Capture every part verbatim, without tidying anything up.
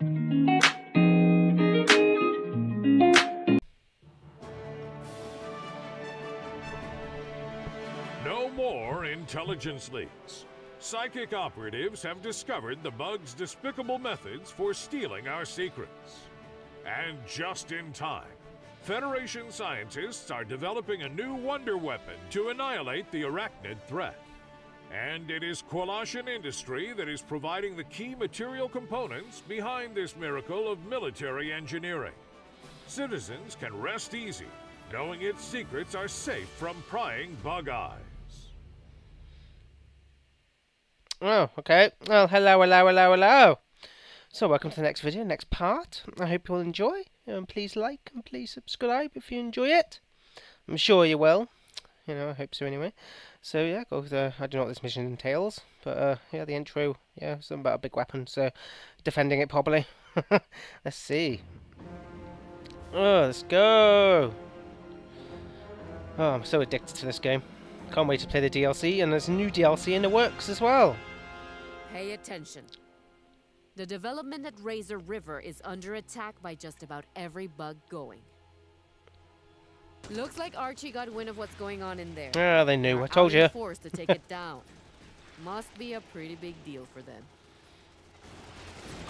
No more intelligence leaks. Psychic operatives have discovered the bug's despicable methods for stealing our secrets. And just in time, Federation scientists are developing a new wonder weapon to annihilate the arachnid threat. And it is Kwalashan industry that is providing the key material components behind this miracle of military engineering. Citizens can rest easy, knowing its secrets are safe from prying bug eyes. Oh, okay. Well, hello, hello, hello, hello. So, welcome to the next video, next part. I hope you'll enjoy. And please like and please subscribe if you enjoy it. I'm sure you will. You know, I hope so anyway. So yeah, go with the, I don't know what this mission entails, but uh, yeah, the intro, yeah, something about a big weapon, so defending it probably. Let's see. Oh, let's go! Oh, I'm so addicted to this game. Can't wait to play the D L C, and there's new D L C in the works as well. Pay attention. The development at Razor River is under attack by just about every bug going. Looks like Archie got wind of what's going on in there. Ah, oh, they knew. I told you. Forced to take it down. Must be a pretty big deal for them.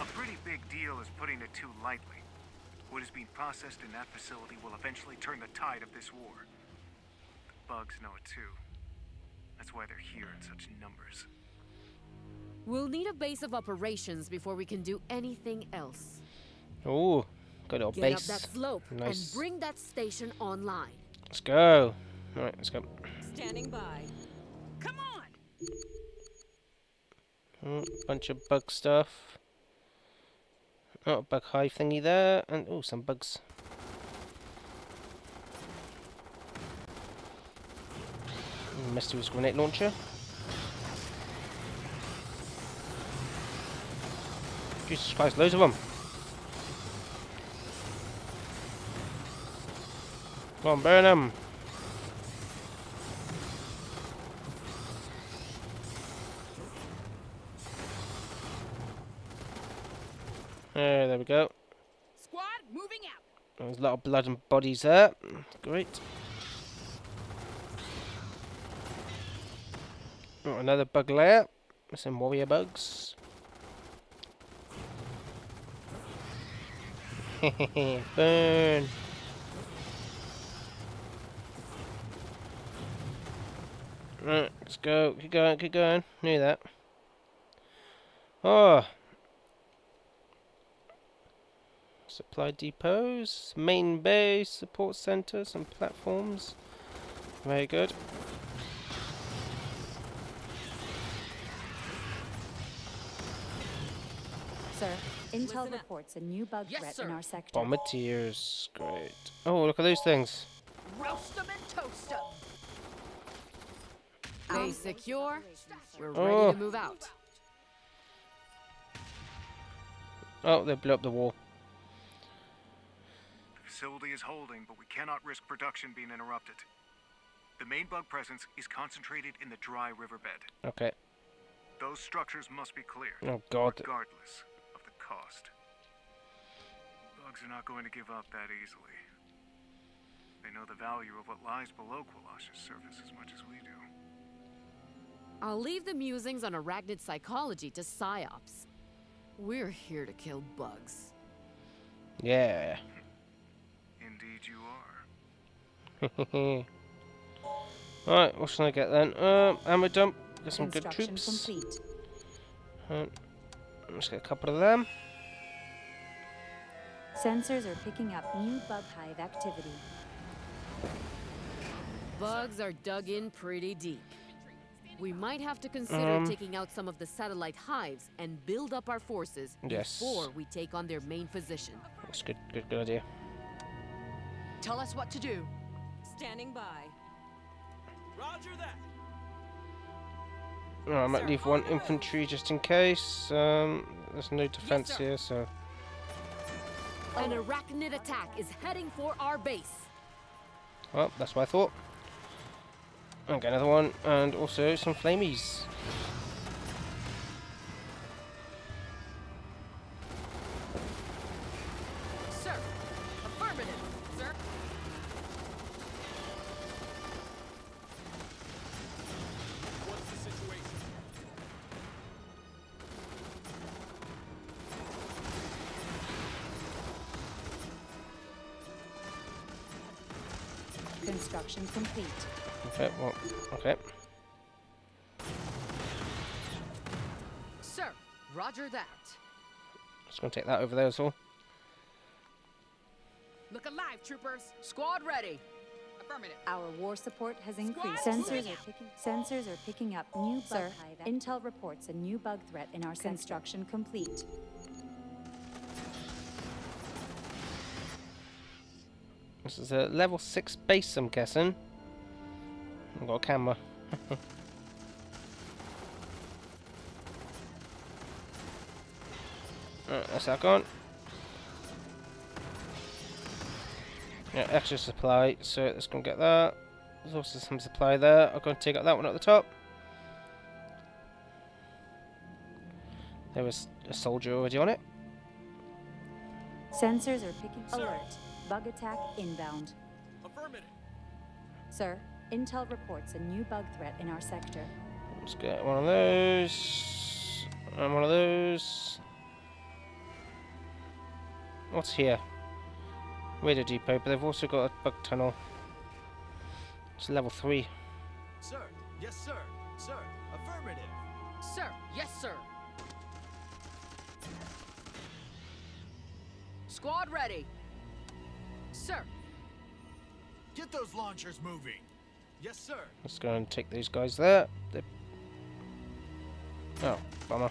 A pretty big deal is putting it too lightly. What is being processed in that facility will eventually turn the tide of this war. The bugs know it too. That's why they're here in such numbers. We'll need a base of operations before we can do anything else. Oh. Good old Get base. Up that slope nice. And bring that station online. Let's go. All right, let's go. Standing by. Come on. Oh, bunch of bug stuff. Oh, bug hive thingy there, and oh, some bugs. Messed with his grenade launcher. Jesus Christ, loads of them. Come on, burn them! There, there we go. Squad moving out. There's a lot of blood and bodies there. Great. Oh, another bug layer. Some warrior bugs. Hehehe, burn! Right, let's go. Keep going, keep going. Knew that. Oh. Supply depots, main base, support centers, and platforms. Very good. Sir, Intel reports a new bug yes, threat sir. in our sector. Bombardiers, great. Oh, look at those things. Roast them and toast them. They secure. We're oh. ready to move out. Oh, they blew up the wall. The facility is holding, but we cannot risk production being interrupted. The main bug presence is concentrated in the dry riverbed. Okay. Those structures must be cleared. Oh God. Regardless of the cost. Bugs are not going to give up that easily. They know the value of what lies below Kwalasha's surface as much as we do. I'll leave the musings on arachnid psychology to PsyOps. We're here to kill bugs. Yeah. Indeed you are. Alright, what should I get then? Uh, ammo dump. Get some good troops. Right. Let's get a couple of them. Sensors are picking up new bug hive activity. Bugs are dug in pretty deep. We might have to consider um, taking out some of the satellite hives and build up our forces yes. before we take on their main position. That's good, good, good idea. Tell us what to do. Standing by. Roger that. Oh, I might sir, leave one infantry just in case. Um, there's no defense yes, here, so. An arachnid attack is heading for our base. Well, that's what I thought. Okay, another one, and also some flamies. Construction complete. Okay, well, okay. Sir, roger that. Just gonna take that over there as well. Look alive, troopers. Squad ready. Affirmative. Our war support has increased. Sensors are, picking, sensors are picking up new bug. Sir, Intel reports a new bug threat in our construction complete. This is a level six base, I'm guessing. I've got a camera. Alright, that's our gun. Yeah, extra supply, so let's go and get that. There's also some supply there. I'll go and take out that one at the top. There was a soldier already on it. Sensors are picking alert. Bug attack inbound. Affirmative. Sir, Intel reports a new bug threat in our sector. Let's get one of those. And one of those. What's here? Radio depot, but they've also got a bug tunnel. It's level three. Sir, yes sir. Sir, affirmative. Sir, yes sir. Squad ready. Sir, get those launchers moving. Yes, sir. Let's go and take these guys there. They're... Oh, bummer.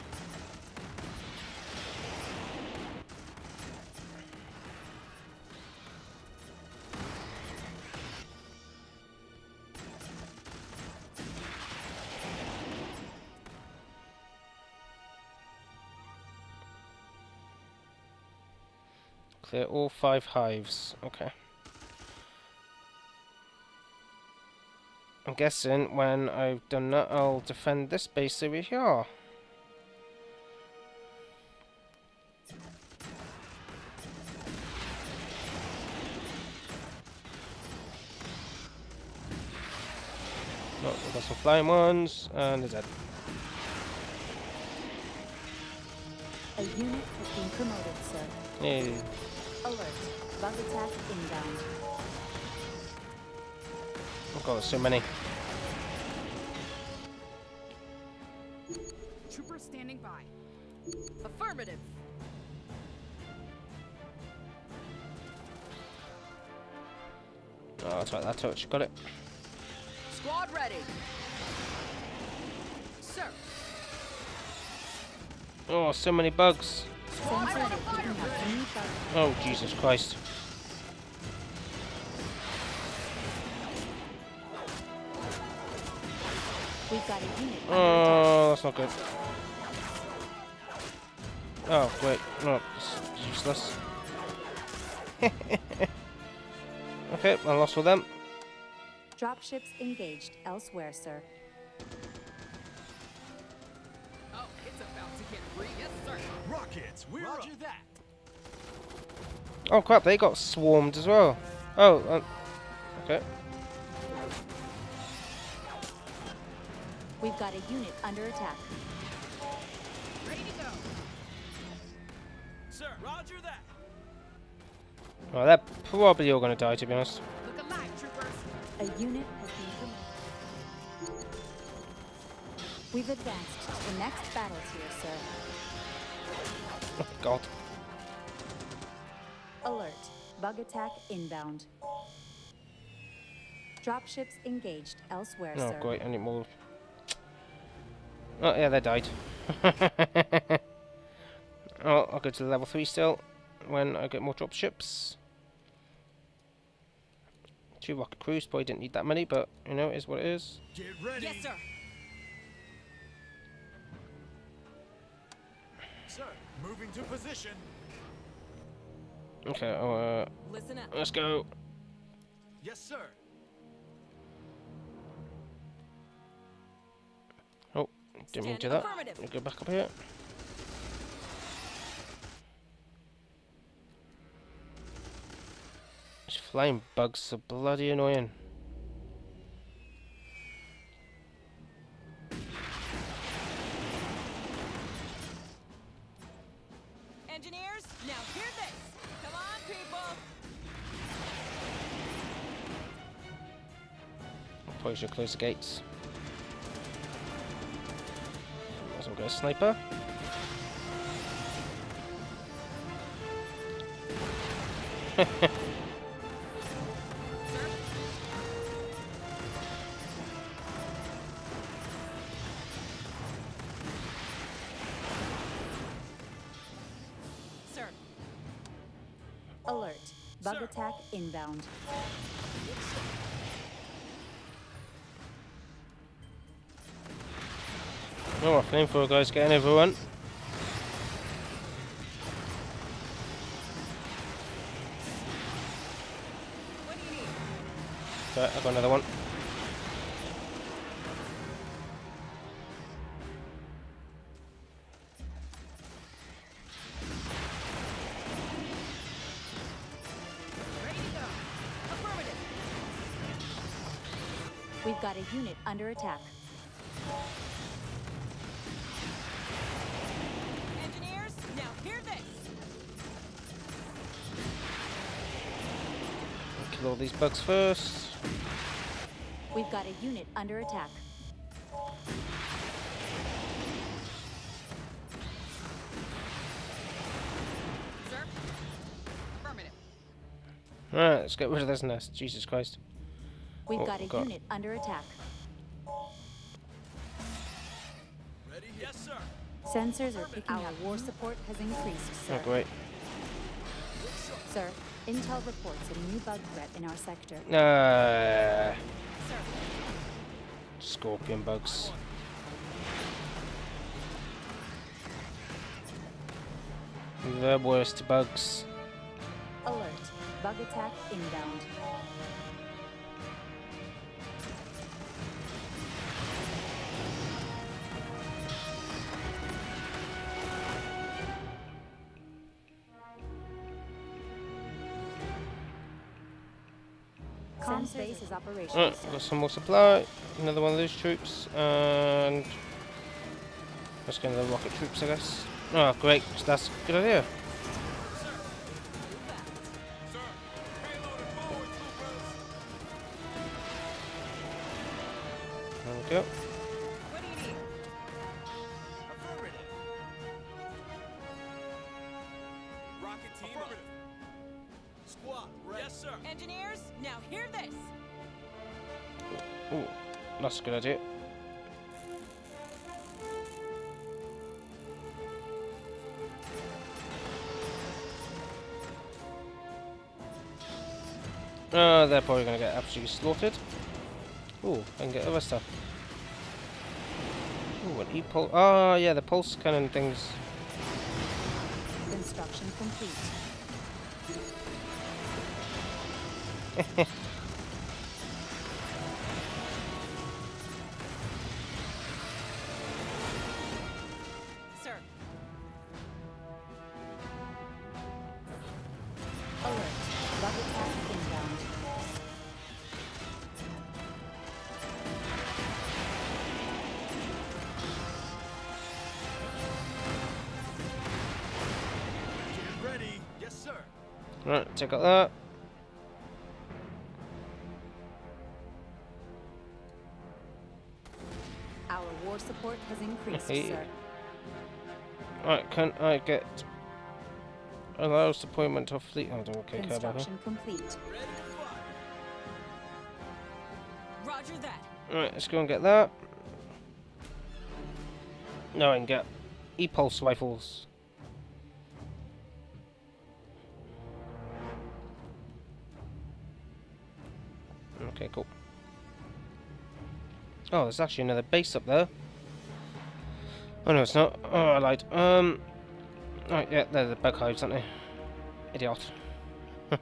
They're all five hives. Okay. I'm guessing when I've done that, I'll defend this base over here. Oh, we've got some flying ones, and they're dead. A unit has been promoted, sir. Yay. Alert. Bug attack inbound. Oh god, so many. Trooper standing by. Affirmative. Oh, that's right, that torch. Got it. Squad ready. Sir. Oh, so many bugs. Oh, Jesus Christ. Oh, that's not good. Oh, wait. No, it's useless. Okay, I lost with them. Dropships engaged elsewhere, sir. Rockets, we're Roger up. That. Oh crap, they got swarmed as well. Oh, um, okay. We've got a unit under attack. Ready to go. Sir, Roger that. Well, they're probably all gonna die, to be honest. Look alive, troopers. A unit has been promoted. We've advanced to the next battle tier, sir. Oh, God. Alert. Bug attack inbound. Dropships engaged elsewhere, oh, sir. Oh, great. I need more. Oh, yeah, they died. Oh, I'll go to level three still when I get more dropships. Two rocket crews. Probably didn't need that many, but, you know, it is what it is. Get ready. Yes, sir. Sir, moving to position. Okay, I'll, uh, listen up. Let's go. Yes, sir. Oh, didn't mean to do that. We'll go back up here. These flying bugs are bloody annoying. Closure, close the gates. Might as well go sniper. Sir. Alert. Bug Sir. Attack inbound. Oh, my flamethrower guy's getting everyone. Right, I've got another one. Ready to go. Affirmative. We've got a unit under attack. Engineers, now hear this. Kill all these bugs first. We've got a unit under attack. Sir? Affirmative. Alright, let's get rid of this nest. Jesus Christ. We've oh, got a God. unit under attack. Ready? Yes, sir. Sensors are picking up. Our war support has increased, sir. Oh, great. Sir, Intel reports a new bug threat in our sector. Uh, Scorpion bugs. The worst bugs. Alert. Bug attack inbound. Base is operational. Right, got some more supply, another one of those troops, and let's get another rocket troops, I guess. Oh, great, that's a good idea. There we go. That's a good idea. Uh, they're probably going to get absolutely slaughtered. Ooh, I can get other stuff. Ooh, an e-pulse. Oh, yeah, the pulse cannon things. Construction complete. Right, check out that. Our war support has increased, hey. sir. Right, can I get allows deployment of fleet? Oh, okay, construction complete. Roger that. Right, let's go and get that. Now I can get e-pulse rifles. Okay, cool. Oh, there's actually another base up there. Oh no, it's not. Oh, I lied. Um, right, yeah, they're the bug hives, aren't they? Idiot. I'll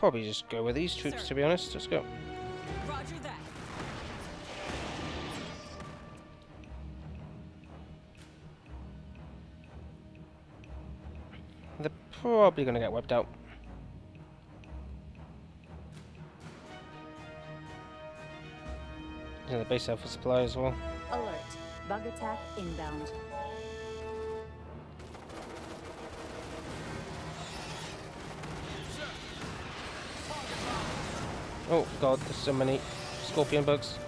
probably just go with these troops, Sir. to be honest. Let's go. Roger that. Probably gonna get wiped out. Yeah, the base alpha supply as well. Alert! Bug attack inbound. Oh god, there's so many scorpion bugs.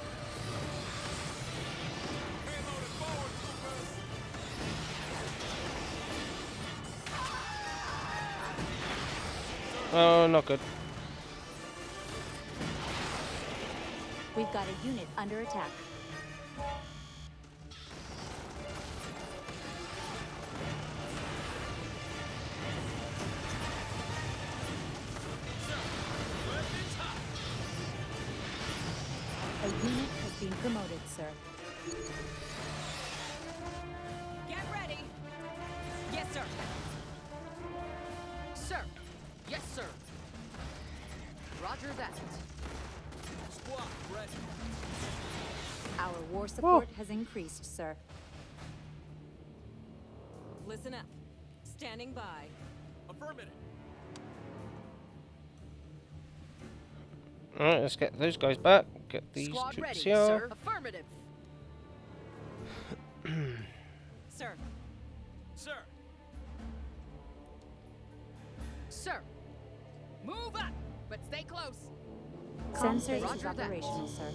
Oh, not good. We've got a unit under attack. A unit has been promoted, sir. Get ready! Yes, sir! Sir! Yes, sir! Roger that. Squad ready. Our war support oh. has increased, sir. Listen up. Standing by. Affirmative. Alright, let's get those guys back. Get these Squad troops ready, here. Sir. Affirmative. Sir. Sir. Sir. Move up, but stay close. Sensors Roger operational, that. Sir.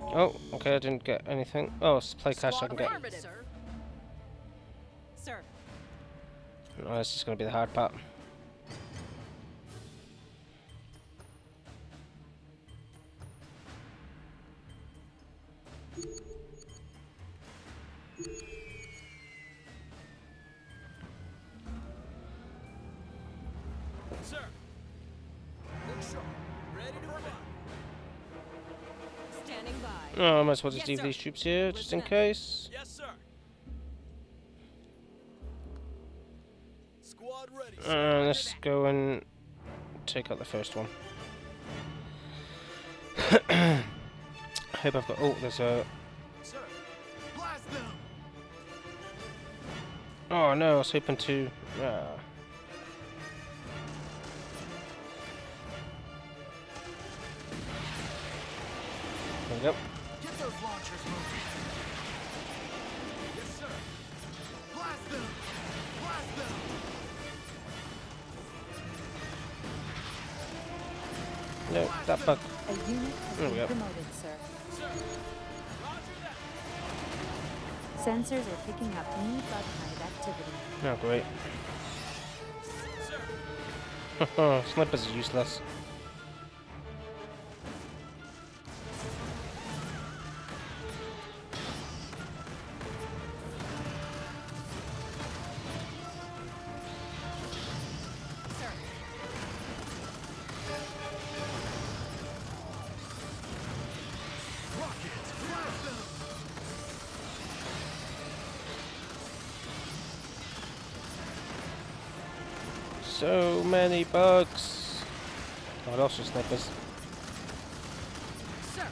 Oh, okay, I didn't get anything. Oh, supply cash Squad I can get. Sir. Sir. No, this is going to be the hard part. Oh, I might as well just yes, leave sir. these troops here, Listen just in up. case. Yes, sir. Squad ready, sir. Uh, let's go and take out the first one. I hope I've got... Oh, there's a... Sir. Blast them. Oh, no, I was hoping to... Uh, there we go. No, that bug. A unit has there we been go. Promoted, sir. Sir. Sensors are picking up new bug kind of activity. Oh, great. Haha, snipers are useless. So many bugs. Oh, they're also snipers. Sir.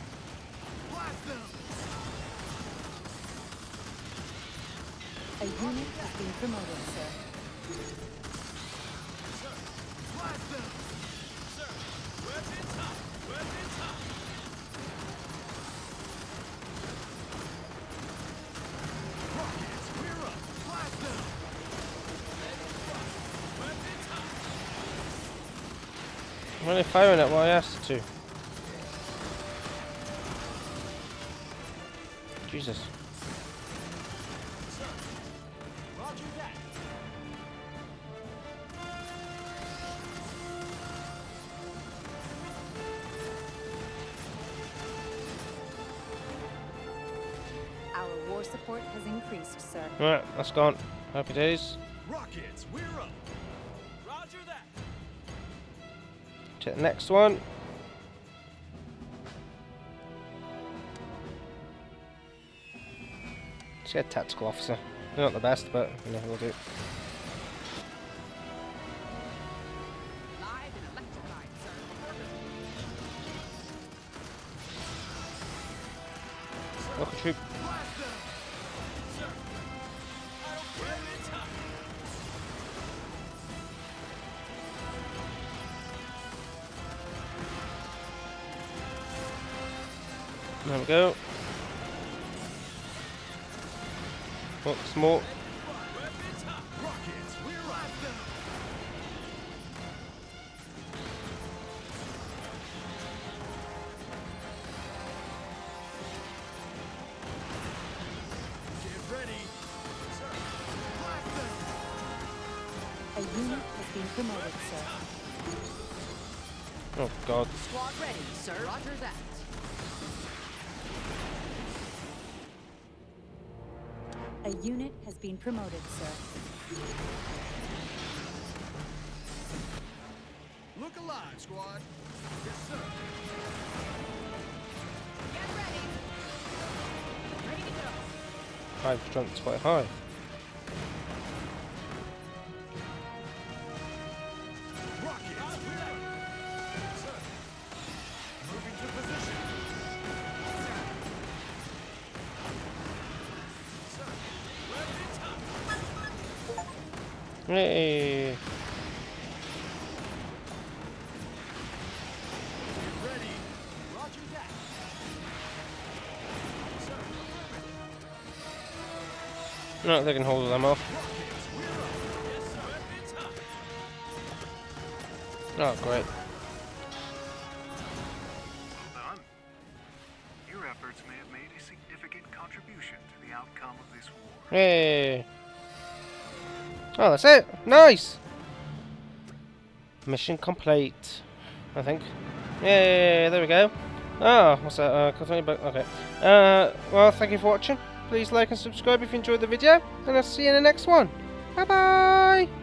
Blast them. A unit has been promoted, sir. Sir. Blast them. Sir. Weapons up. Weapons up. Rockets, we're up. Blast them. I'm only firing at what I asked to. Jesus. Sir, Roger that. Our war support has increased, sir. Alright, that's gone. Happy days. Rockets, we're up. Roger that. To the next one. Let's get a tactical officer. They're not the best, but you know, we'll do it. Welcome, troop. There we go. Oh, some more. Unit has been promoted, sir. Oh, God. Squad ready, sir. Roger that. A unit has been promoted, sir. Look alive, squad. Yes, sir. Get ready. Ready to go. I've jumped quite high. Hey. Ready. Roger that. No, they can hold them off. Oh, great. Well done. Your efforts may have made a significant contribution to the outcome of this war. Hey. Oh, that's it! Nice! Mission complete, I think. Yeah, there we go. Ah, oh, what's that? Uh, continue, but okay. Uh, well, thank you for watching. Please like and subscribe if you enjoyed the video, and I'll see you in the next one. Bye bye!